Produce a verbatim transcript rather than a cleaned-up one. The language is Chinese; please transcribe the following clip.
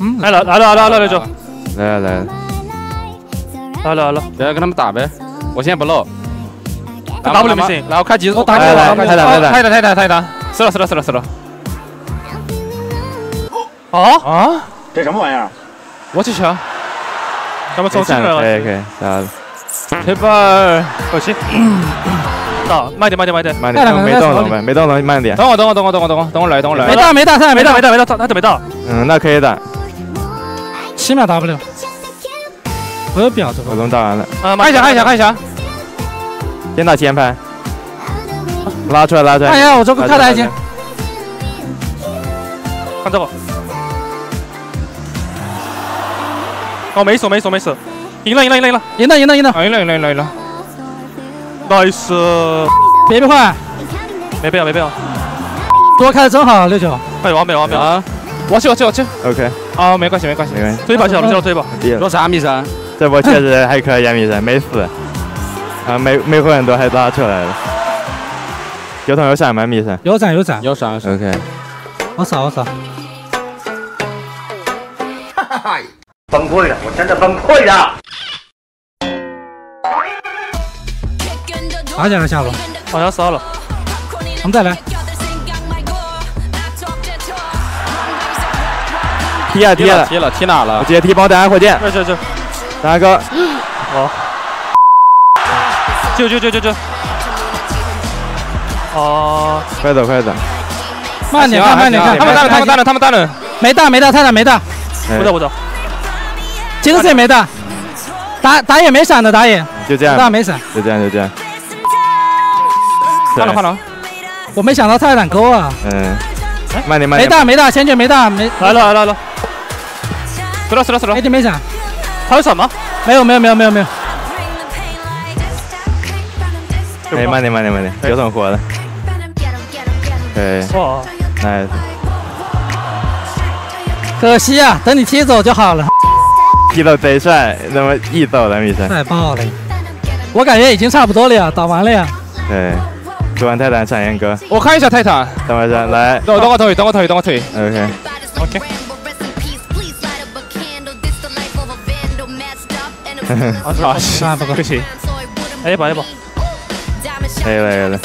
嗯，来了来了来了来了，来来来了来了，来跟他们打呗，我现在不漏，打不了没事，来我开急速，来来来，太打太打太打太打太打，死了死了死了死了，啊啊，这什么玩意儿？我去抢，咱们抽进来了，可以可以，来，黑豹，过去。 慢点，慢点，慢点，慢点，没到龙，没到龙，慢点。等我，等我，等我，等我，等我，等我来，等我来。没到，没到，没到，没到，没到，他怎么没到？嗯，那可以打。七秒 W， 我有表子。我龙打完了。啊，看一下，看一下，看一下。先打前排，拉出来，拉出来。哎呀，我这个跳的还行。看这个。哦，没死，没死，没死。赢了，赢了，赢了，赢了，赢了，赢了，赢了，赢了，赢了，赢了。 nice， 别别换，没必要没必要，多开的真好，六九，哎完美完美啊！我去我去我去 ，OK， 啊没关系没关系，没关系，推吧小龙小龙推吧，多三米三，这波确实还可以两米三，没死，啊没没混很多还拉出来了，有闪有闪满米三，有闪有闪有闪 ，OK， 我扫我扫，哈哈哈，崩溃了，我真的崩溃了。 打起来下路，好像杀了。我们再来。踢啊踢啊！踢了踢哪了？我直接踢包打火箭。这这这，大哥，好。救救救救救！哦，快走快走！慢点慢点，他们大了他们大了他们大了，没大没大太大没大，不走不走。杰克斯也没大，打打野没闪的打野，就这样，大没闪，就这样就这样。 换了换了，我没想到泰坦勾啊！嗯，慢点慢点，没大没大，前卷没大没来了来了来了，死了死了死了，一点没闪，还有闪吗？没有没有没有没有没有。哎，慢点慢点慢点，有点活了。对，哇，哎，可惜啊，等你踢走就好了。踢到贼帅，那么一走两米三，太爆了！我感觉已经差不多了呀，打完了呀。对。 突然泰坦闪炎哥，我看一下泰坦，等我一下，来，等我等我腿，等我腿，等我腿 ，OK OK， 呵呵，啊，不行，不行，哎，不，哎不，哎来来来。